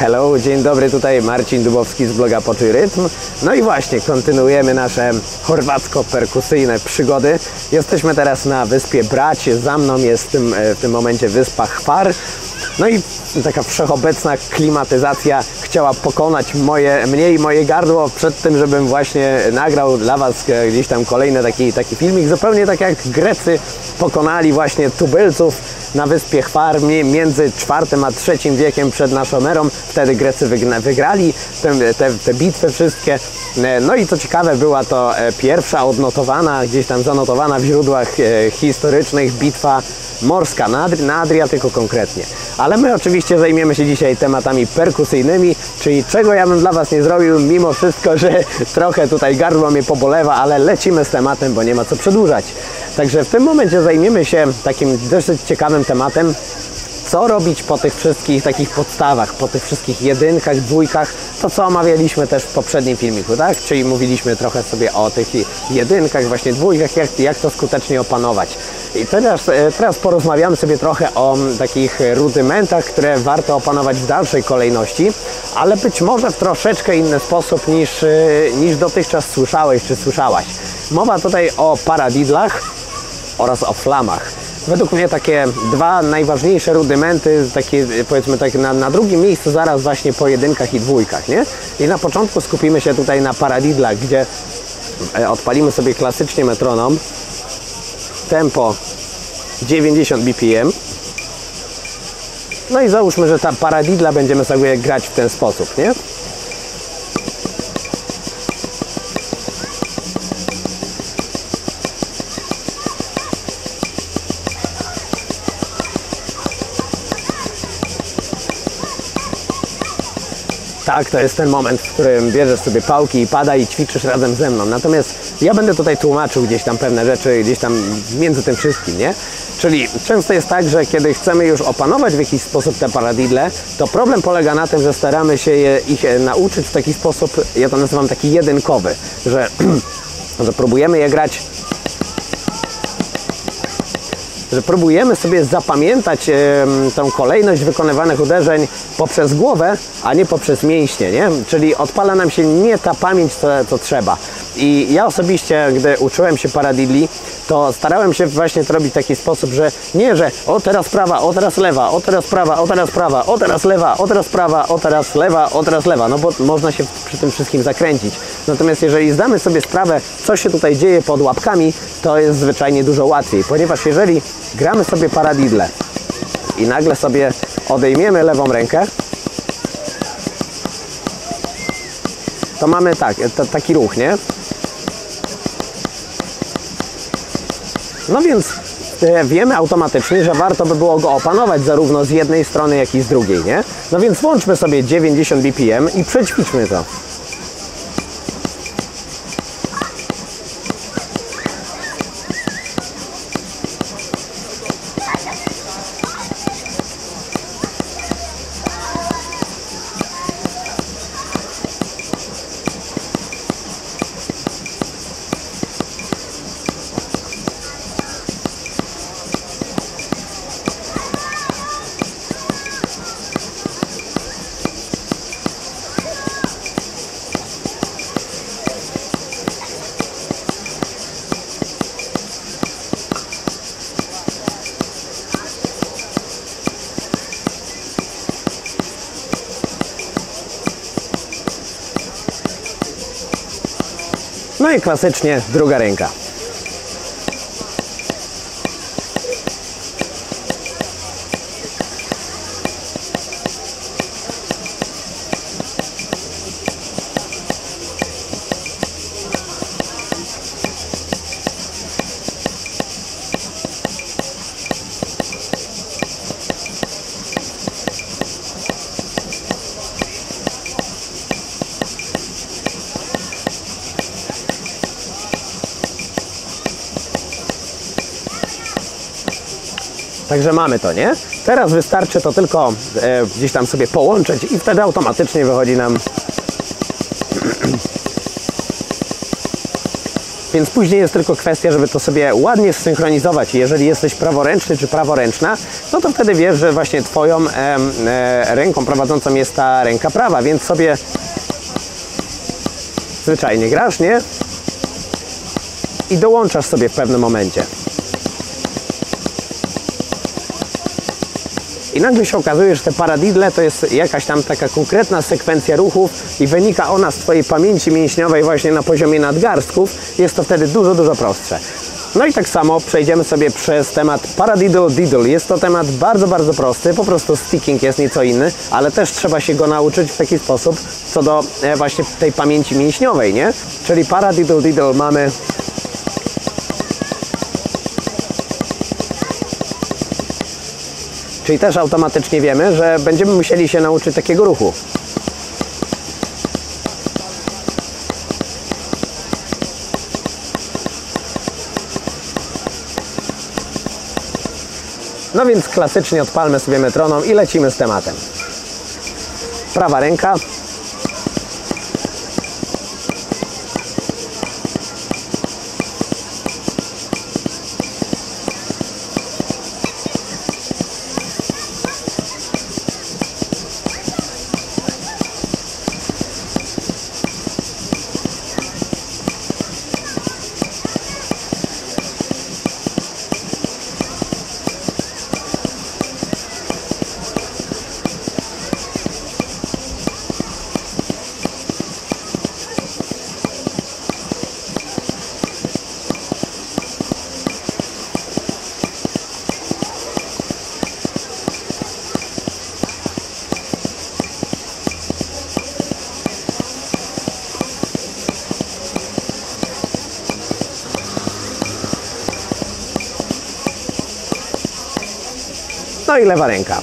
Hello, dzień dobry, tutaj Marcin Dubowski z bloga Poczuj Rytm. No i właśnie, kontynuujemy nasze chorwacko-perkusyjne przygody. Jesteśmy teraz na wyspie Brać, za mną jest w tym momencie wyspa Hvar. No i taka wszechobecna klimatyzacja chciała pokonać mnie i moje gardło przed tym, żebym właśnie nagrał dla Was gdzieś tam kolejny taki filmik. Zupełnie tak jak Grecy pokonali właśnie tubylców na wyspie Hvar między IV a III wiekiem przed naszą erą. Wtedy Grecy wygrali te bitwy wszystkie. No i co ciekawe, była to pierwsza odnotowana, gdzieś tam zanotowana w źródłach historycznych bitwa morska na Adriatyku konkretnie. Ale my oczywiście zajmiemy się dzisiaj tematami perkusyjnymi, czyli czego ja bym dla Was nie zrobił, mimo wszystko, że trochę tutaj gardło mnie pobolewa, ale lecimy z tematem, bo nie ma co przedłużać. Także w tym momencie zajmiemy się takim dosyć ciekawym tematem, co robić po tych wszystkich takich podstawach, po tych wszystkich jedynkach, dwójkach, to co omawialiśmy też w poprzednim filmiku, tak? Czyli mówiliśmy trochę sobie o tych jedynkach, właśnie dwójkach, jak to skutecznie opanować. I teraz porozmawiamy sobie trochę o takich rudymentach, które warto opanować w dalszej kolejności, ale być może w troszeczkę inny sposób niż dotychczas słyszałeś czy słyszałaś. Mowa tutaj o paradiddlach oraz o flamach. Według mnie takie dwa najważniejsze rudymenty, takie powiedzmy tak na drugim miejscu zaraz właśnie po jedynkach i dwójkach, nie? I na początku skupimy się tutaj na paradiddlach, gdzie odpalimy sobie klasycznie metronom, tempo 90 bpm. No i załóżmy, że ta paradiddla będziemy sobie grać w ten sposób, nie? Tak, to jest ten moment, w którym bierzesz sobie pałki i pada i ćwiczysz razem ze mną. Natomiast ja będę tutaj tłumaczył gdzieś tam pewne rzeczy, gdzieś tam między tym wszystkim, nie? Czyli często jest tak, że kiedy chcemy już opanować w jakiś sposób te paradiddle, to problem polega na tym, że staramy się ich nauczyć w taki sposób, ja to nazywam taki jedynkowy, że próbujemy je grać, że próbujemy sobie zapamiętać tą kolejność wykonywanych uderzeń poprzez głowę, a nie poprzez mięśnie, nie? Czyli odpala nam się nie ta pamięć, co trzeba. I ja osobiście, gdy uczyłem się paradiddli, to starałem się właśnie to robić w taki sposób, że nie, że o teraz prawa, o teraz lewa, o teraz prawa, o teraz prawa, o teraz lewa, o teraz prawa, o teraz lewa, o teraz lewa, no bo można się przy tym wszystkim zakręcić. Natomiast jeżeli zdamy sobie sprawę, co się tutaj dzieje pod łapkami, to jest zwyczajnie dużo łatwiej, ponieważ jeżeli gramy sobie paradiddle i nagle sobie odejmiemy lewą rękę, to mamy taki ruch, nie? No więc wiemy automatycznie, że warto by było go opanować zarówno z jednej strony, jak i z drugiej, nie? No więc włączmy sobie 90 bpm i przećwiczmy to. No i klasycznie druga ręka. Także mamy to, nie? Teraz wystarczy to tylko gdzieś tam sobie połączyć i wtedy automatycznie wychodzi nam Więc później jest tylko kwestia, żeby to sobie ładnie zsynchronizować. Jeżeli jesteś praworęczny czy praworęczna, no to wtedy wiesz, że właśnie twoją ręką prowadzącą jest ta ręka prawa, więc sobie zwyczajnie grasz, nie? I dołączasz sobie w pewnym momencie. I nagle się okazuje, że te paradiddle to jest jakaś tam taka konkretna sekwencja ruchów i wynika ona z twojej pamięci mięśniowej właśnie na poziomie nadgarstków. Jest to wtedy dużo, dużo prostsze. No i tak samo przejdziemy sobie przez temat paradiddle diddle. Jest to temat bardzo, bardzo prosty, po prostu sticking jest nieco inny, ale też trzeba się go nauczyć w taki sposób co do właśnie tej pamięci mięśniowej, nie? Czyli paradiddle diddle mamy... Czyli też automatycznie wiemy, że będziemy musieli się nauczyć takiego ruchu. No więc klasycznie odpalmy sobie metronom i lecimy z tematem. Prawa ręka. No i lewa ręka.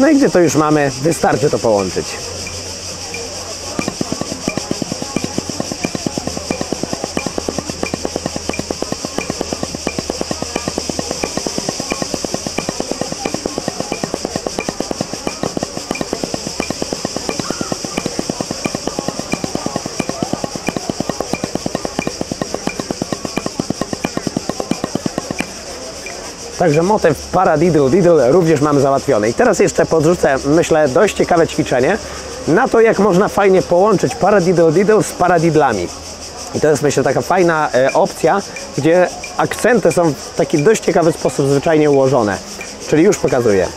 No i gdzie to już mamy, wystarczy to połączyć. Także motyw paradiddle diddle również mam załatwiony. I teraz jeszcze podrzucę, myślę, dość ciekawe ćwiczenie na to, jak można fajnie połączyć paradiddle diddle z paradiddlami. I to jest, myślę, taka fajna opcja, gdzie akcenty są w taki dość ciekawy sposób zwyczajnie ułożone. Czyli już pokazuję.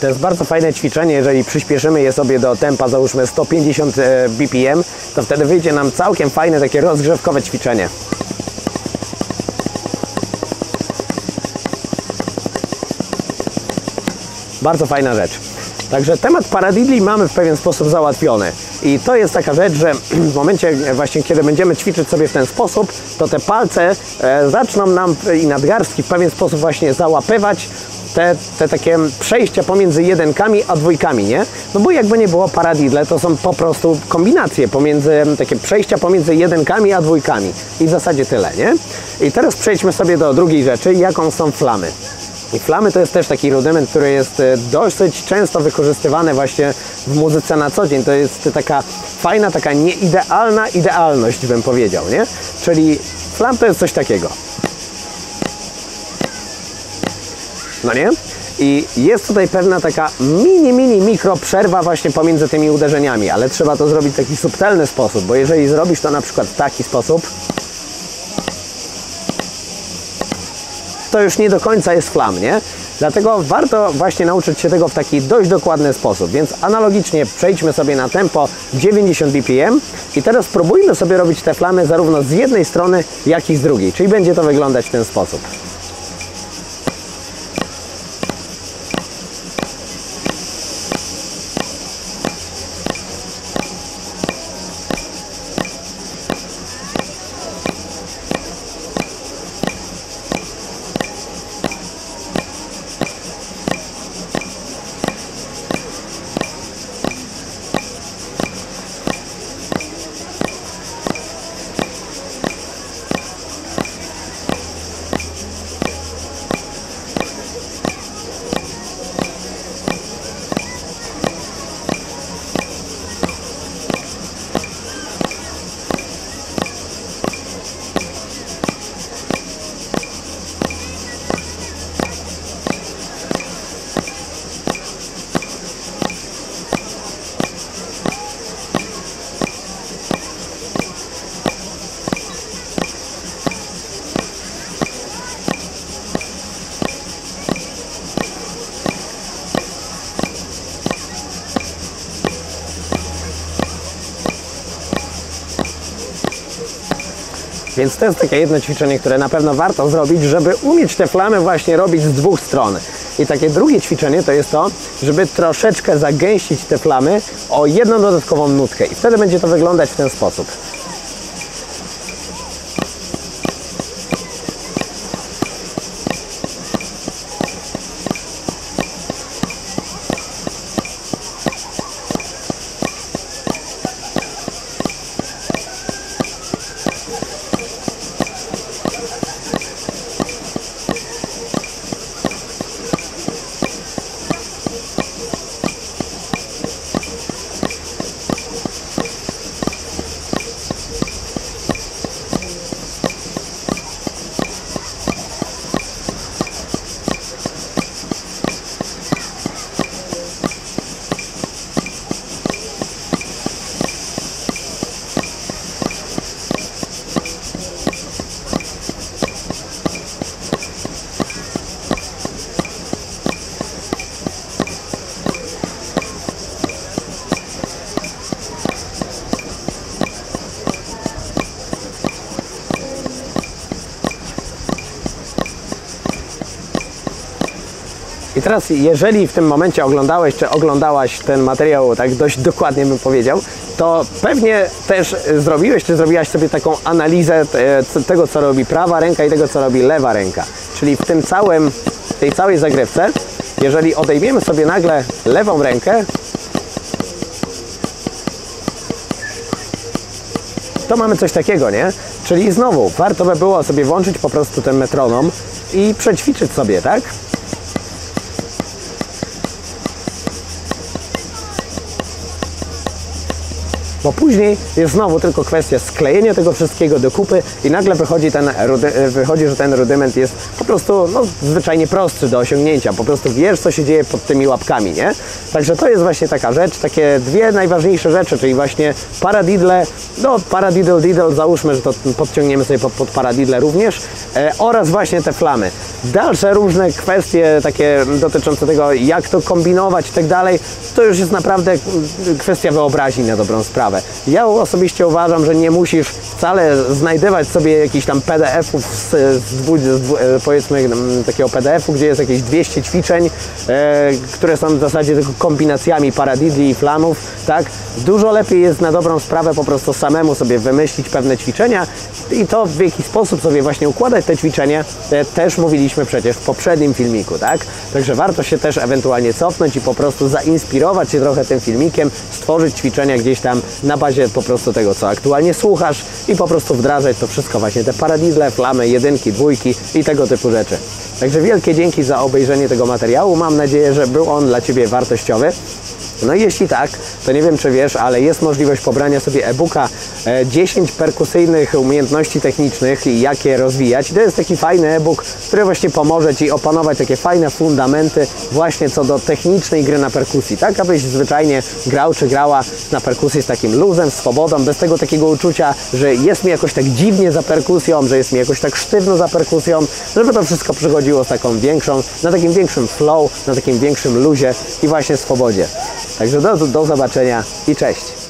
To jest bardzo fajne ćwiczenie, jeżeli przyspieszymy je sobie do tempa, załóżmy 150 BPM, to wtedy wyjdzie nam całkiem fajne takie rozgrzewkowe ćwiczenie. Bardzo fajna rzecz. Także temat paradiddli mamy w pewien sposób załatwiony. I to jest taka rzecz, że w momencie właśnie, kiedy będziemy ćwiczyć sobie w ten sposób, to te palce zaczną nam i nadgarstki w pewien sposób właśnie załapywać te takie przejścia pomiędzy jedenkami a dwójkami, nie? No bo jakby nie było, paradiddle to są po prostu kombinacje pomiędzy, takie przejścia pomiędzy jedenkami a dwójkami. I w zasadzie tyle, nie? I teraz przejdźmy sobie do drugiej rzeczy, jaką są flamy. I flamy to jest też taki rudyment, który jest dosyć często wykorzystywany właśnie w muzyce na co dzień. To jest taka fajna, taka nieidealna idealność, bym powiedział, nie? Czyli flam to jest coś takiego. No nie? I jest tutaj pewna taka mikro przerwa właśnie pomiędzy tymi uderzeniami, ale trzeba to zrobić w taki subtelny sposób, bo jeżeli zrobisz to na przykład w taki sposób, to już nie do końca jest flam, nie? Dlatego warto właśnie nauczyć się tego w taki dość dokładny sposób, więc analogicznie przejdźmy sobie na tempo 90 bpm i teraz spróbujmy sobie robić te flamy zarówno z jednej strony, jak i z drugiej, czyli będzie to wyglądać w ten sposób. Więc to jest takie jedno ćwiczenie, które na pewno warto zrobić, żeby umieć te flamy właśnie robić z dwóch stron. I takie drugie ćwiczenie to jest to, żeby troszeczkę zagęścić te flamy o jedną dodatkową nutkę. I wtedy będzie to wyglądać w ten sposób. I teraz, jeżeli w tym momencie oglądałeś czy oglądałaś ten materiał, tak dość dokładnie bym powiedział, to pewnie też zrobiłeś czy zrobiłaś sobie taką analizę tego, co robi prawa ręka i tego, co robi lewa ręka. Czyli w tym całym, tej całej zagrywce, jeżeli odejmiemy sobie nagle lewą rękę, to mamy coś takiego, nie? Czyli znowu, warto by było sobie włączyć po prostu ten metronom i przećwiczyć sobie, tak? Bo później jest znowu tylko kwestia sklejenia tego wszystkiego do kupy i nagle wychodzi, że ten rudyment jest po prostu no, zwyczajnie prostszy do osiągnięcia. Po prostu wiesz, co się dzieje pod tymi łapkami, nie? Także to jest właśnie taka rzecz, takie dwie najważniejsze rzeczy, czyli właśnie paradiddle, no paradiddle, załóżmy, że to podciągniemy sobie pod paradiddle również, oraz właśnie te flamy. Dalsze różne kwestie takie dotyczące tego, jak to kombinować i tak dalej, to już jest naprawdę kwestia wyobraźni na dobrą sprawę. sprawę. Ja osobiście uważam, że nie musisz wcale znajdywać sobie jakichś tam PDF-ów, powiedzmy takiego PDF-u, gdzie jest jakieś 200 ćwiczeń, które są w zasadzie tylko kombinacjami paradiddli i flamów, tak? Dużo lepiej jest na dobrą sprawę po prostu samemu sobie wymyślić pewne ćwiczenia i to w jaki sposób sobie właśnie układać te ćwiczenie, też mówiliśmy przecież w poprzednim filmiku, tak? Także warto się też ewentualnie cofnąć i po prostu zainspirować się trochę tym filmikiem, stworzyć ćwiczenia gdzieś tam na bazie po prostu tego, co aktualnie słuchasz i po prostu wdrażać to wszystko, właśnie te paradiddle, flamy, jedynki, dwójki i tego typu rzeczy. Także wielkie dzięki za obejrzenie tego materiału, mam nadzieję, że był on dla Ciebie wartościowy. No i jeśli tak, to nie wiem czy wiesz, ale jest możliwość pobrania sobie e-booka 10 perkusyjnych umiejętności technicznych i jak je rozwijać. I to jest taki fajny e-book, który właśnie pomoże Ci opanować takie fajne fundamenty właśnie co do technicznej gry na perkusji, tak abyś zwyczajnie grał czy grała na perkusji z takim luzem, swobodą, bez tego takiego uczucia, że jest mi jakoś tak dziwnie za perkusją, że jest mi jakoś tak sztywno za perkusją, żeby to wszystko przychodziło z taką większą, na takim większym flow, na takim większym luzie i właśnie swobodzie. Także do zobaczenia i cześć!